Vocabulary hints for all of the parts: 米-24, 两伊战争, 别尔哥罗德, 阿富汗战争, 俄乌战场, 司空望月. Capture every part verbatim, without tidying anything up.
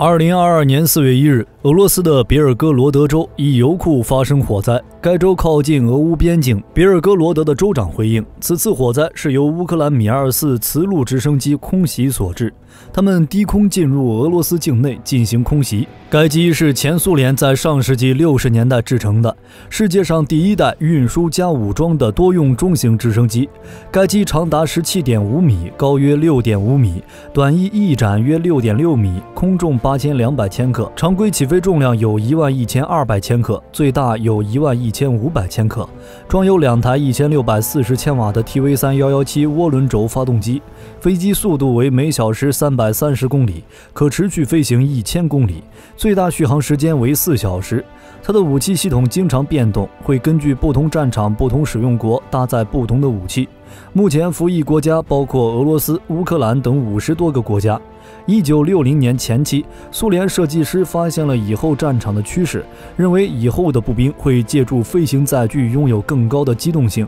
二零二二年四月一日，俄罗斯的别尔哥罗德州一油库发生火灾，该州靠近俄乌边境。别尔哥罗德的州长回应，此次火灾是由乌克兰米二四磁陆直升机空袭所致，他们低空进入俄罗斯境内进行空袭。该机是前苏联在上世纪六十年代制成的，世界上第一代运输加武装的多用中型直升机。该机长达 十七点五米，高约 六点五米，短翼翼展约 六点六米，空重 八千两百千克，常规起飞重量有一万一千二百千克，最大有一万一千五百千克，装有两台一千六百四十千瓦的 T V 三一一七涡轮轴发动机，飞机速度为每小时三百三十公里，可持续飞行一千公里，最大续航时间为四小时。它的武器系统经常变动，会根据不同战场、不同使用国搭载不同的武器。目前服役国家包括俄罗斯、乌克兰等五十多个国家。一九六零年前期，苏联设计师发现了以后战场的趋势，认为以后的步兵会借助飞行载具拥有更高的机动性，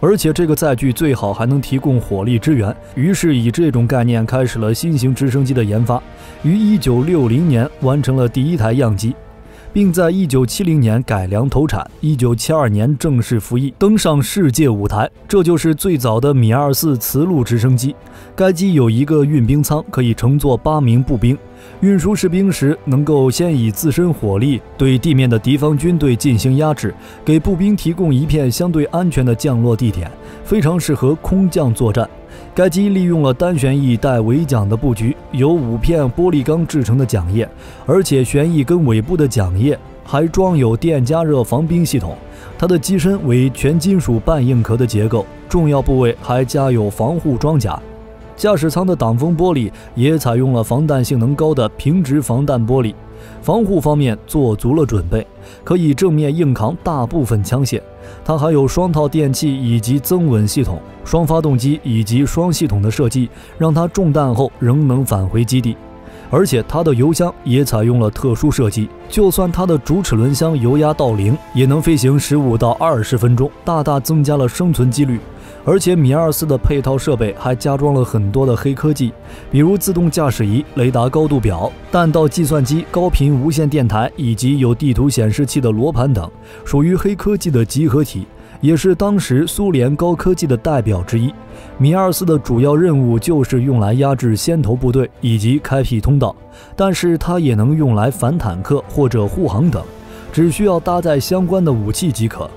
而且这个载具最好还能提供火力支援，于是以这种概念开始了新型直升机的研发，于一九六零年完成了第一台样机，并在一九七零年改良投产， 一九七二年正式服役，登上世界舞台。这就是最早的米二四磁陆直升机。该机有一个运兵舱，可以乘坐八名步兵。运输士兵时，能够先以自身火力对地面的敌方军队进行压制，给步兵提供一片相对安全的降落地点，非常适合空降作战。该机利用了单旋翼带尾桨的布局，由五片玻璃钢制成的桨叶，而且旋翼跟尾部的桨叶还装有电加热防冰系统。它的机身为全金属半硬壳的结构，重要部位还加有防护装甲。驾驶舱的挡风玻璃也采用了防弹性能高的平直防弹玻璃。防护方面做足了准备，可以正面硬扛大部分枪械。它还有双套电器以及增稳系统、双发动机以及双系统的设计，让它中弹后仍能返回基地。而且它的油箱也采用了特殊设计，就算它的主齿轮箱油压到零，也能飞行十五到二十分钟，大大增加了生存几率。而且米二四的配套设备还加装了很多的黑科技，比如自动驾驶仪、雷达高度表、弹道计算机、高频无线电台以及有地图显示器的罗盘等，属于黑科技的集合体，也是当时苏联高科技的代表之一。米二四的主要任务就是用来压制先头部队以及开辟通道，但是它也能用来反坦克或者护航等，只需要搭载相关的武器即可。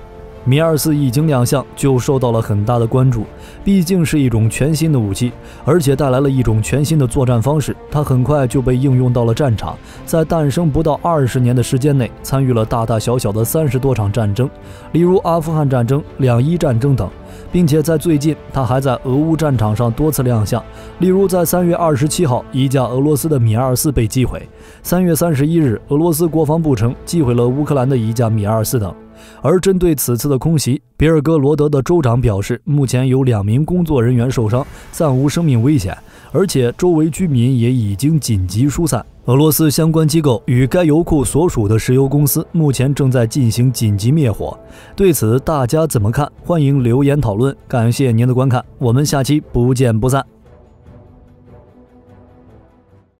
米二四一经亮相就受到了很大的关注，毕竟是一种全新的武器，而且带来了一种全新的作战方式。它很快就被应用到了战场，在诞生不到二十年的时间内，参与了大大小小的三十多场战争，例如阿富汗战争、两伊战争等，并且在最近，它还在俄乌战场上多次亮相，例如在三月二十七号，一架俄罗斯的米二四被击毁；三月三十一日，俄罗斯国防部称击毁了乌克兰的一架米二四等。而针对此次的空袭，别尔哥罗德的州长表示，目前有两名工作人员受伤，暂无生命危险，而且周围居民也已经紧急疏散。俄罗斯相关机构与该油库所属的石油公司目前正在进行紧急灭火。对此大家怎么看？欢迎留言讨论。感谢您的观看，我们下期不见不散。